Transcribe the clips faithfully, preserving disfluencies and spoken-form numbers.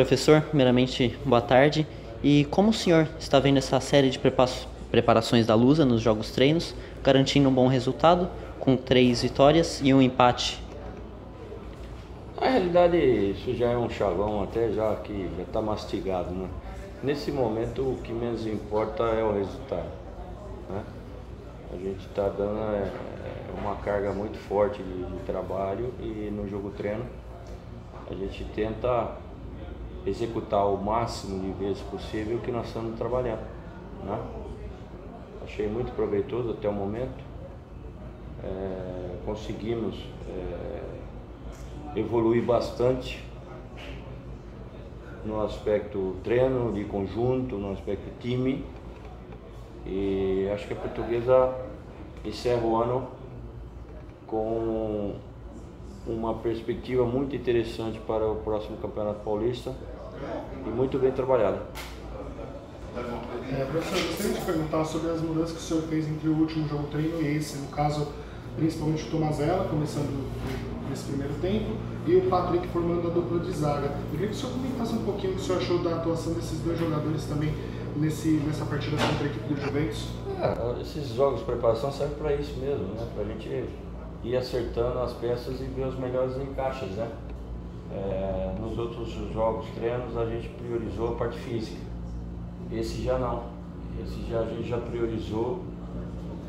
Professor, primeiramente, boa tarde. E como o senhor está vendo essa série de preparações da Lusa nos jogos treinos, garantindo um bom resultado, com três vitórias e um empate? Na realidade, isso já é um chavão, até já que já está mastigado, né? Nesse momento, o que menos importa é o resultado, né? A gente está dando é, uma carga muito forte de, de trabalho, e no jogo treino a gente tenta executar o máximo de vezes possível que nós estamos trabalhando, né? Achei muito proveitoso até o momento. É, conseguimos é, evoluir bastante no aspecto treino, de conjunto, no aspecto time, e acho que a Portuguesa encerra o ano com uma perspectiva muito interessante para o próximo Campeonato Paulista e muito bem trabalhada. É, professor, eu gostaria de perguntar sobre as mudanças que o senhor fez entre o último jogo treino e esse, no caso principalmente o Tomazella, começando nesse primeiro tempo, e o Patrick formando a dupla de zaga. Eu queria que o senhor comentasse um pouquinho o que o senhor achou da atuação desses dois jogadores também nesse, nessa partida contra a equipe do Juventus. É, esses jogos de preparação servem para isso mesmo, né? Para a gente e acertando as peças e ver os melhores encaixes, né? É, nos outros jogos, treinos, a gente priorizou a parte física. Esse já não. Esse já a gente já priorizou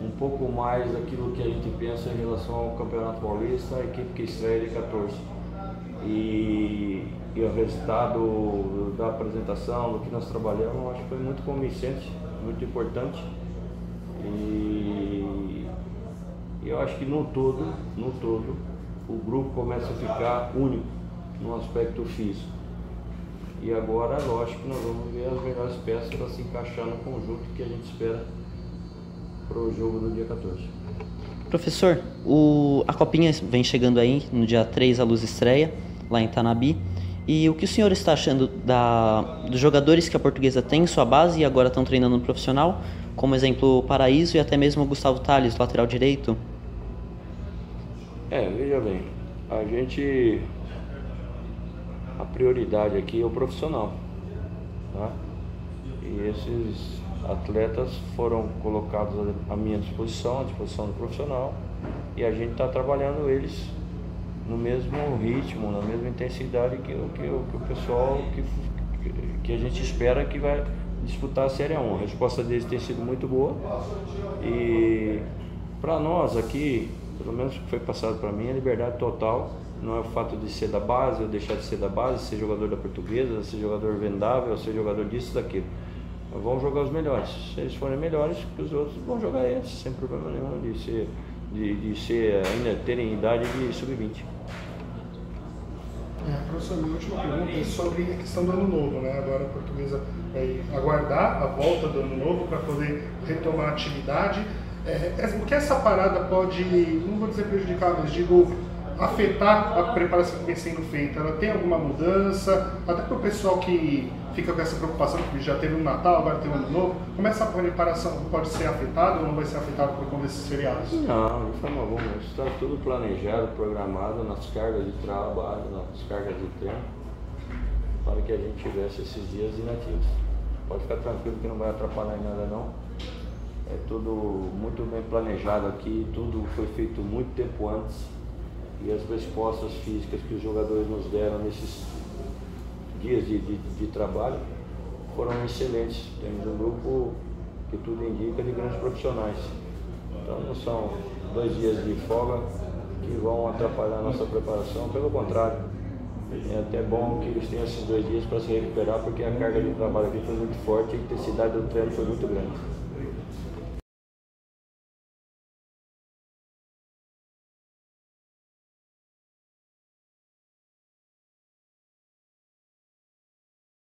um pouco mais daquilo que a gente pensa em relação ao Campeonato Paulista, a equipe que estreia de quatorze. E, e o resultado da apresentação, do que nós trabalhamos, acho que foi muito convincente, muito importante. E eu acho que no todo, no todo, o grupo começa a ficar único no aspecto físico. E agora, lógico, nós vamos ver as melhores peças para se encaixar no conjunto que a gente espera para o jogo do dia quatorze. Professor, o, a Copinha vem chegando aí, no dia três a Lusa estreia, lá em Tanabi. E o que o senhor está achando da, dos jogadores que a Portuguesa tem em sua base e agora estão treinando no profissional, como exemplo o Paraíso e até mesmo o Gustavo Tales, lateral direito? É, veja bem, a gente, a prioridade aqui é o profissional, tá? E esses atletas foram colocados à minha disposição, à disposição do profissional, e a gente está trabalhando eles no mesmo ritmo, na mesma intensidade que, que, que o pessoal que, que a gente espera que vai disputar a Série A um. A resposta deles tem sido muito boa, e para nós aqui, pelo menos o que foi passado para mim, é liberdade total. Não é o fato de ser da base ou deixar de ser da base, ser jogador da Portuguesa, ser jogador vendável, ser jogador disso, daquilo. Vão jogar os melhores. Se eles forem melhores que os outros, vão jogar eles, sem problema nenhum de ser, de, de ser ainda terem idade de sub vinte. É, professor, minha última pergunta é sobre a questão do ano novo, né? Agora a Portuguesa vai aguardar a volta do ano novo para poder retomar a atividade. É, o que essa parada pode, não vou dizer prejudicar, mas digo, afetar a preparação que vem sendo feita? Ela tem alguma mudança? Até para o pessoal que fica com essa preocupação, que já teve um Natal, agora tem um ano novo, como essa preparação pode ser afetada ou não vai ser afetada por conta desses feriados? Não, de forma alguma. Está tudo planejado, programado nas cargas de trabalho, nas cargas de treino, para que a gente tivesse esses dias inativos. Pode ficar tranquilo que não vai atrapalhar em nada, não. É tudo muito bem planejado aqui, tudo foi feito muito tempo antes. E as respostas físicas que os jogadores nos deram nesses dias de, de, de trabalho foram excelentes. Temos um grupo que tudo indica de grandes profissionais. Então não são dois dias de folga que vão atrapalhar a nossa preparação, pelo contrário. É até bom que eles tenham esses dois dias para se recuperar, porque a carga de trabalho aqui foi muito forte e a intensidade do treino foi muito grande.